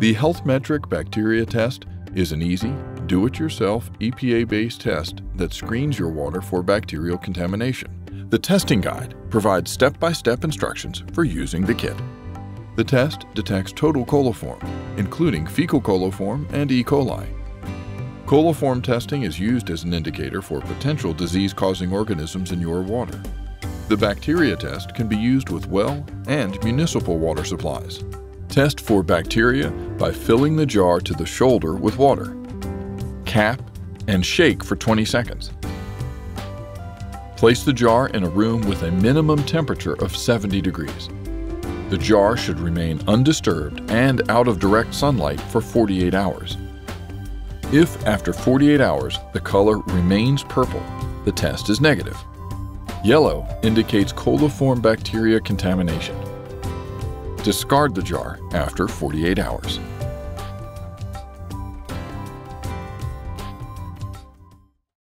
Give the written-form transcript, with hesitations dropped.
The Health Metric Bacteria Test is an easy, do-it-yourself, EPA-based test that screens your water for bacterial contamination. The testing guide provides step-by-step instructions for using the kit. The test detects total coliform, including fecal coliform and E. coli. Coliform testing is used as an indicator for potential disease-causing organisms in your water. The bacteria test can be used with well and municipal water supplies. Test for bacteria by filling the jar to the shoulder with water. Cap and shake for 20 seconds. Place the jar in a room with a minimum temperature of 70 degrees. The jar should remain undisturbed and out of direct sunlight for 48 hours. If after 48 hours the color remains purple, the test is negative. Yellow indicates coliform bacteria contamination. Discard the jar after 48 hours.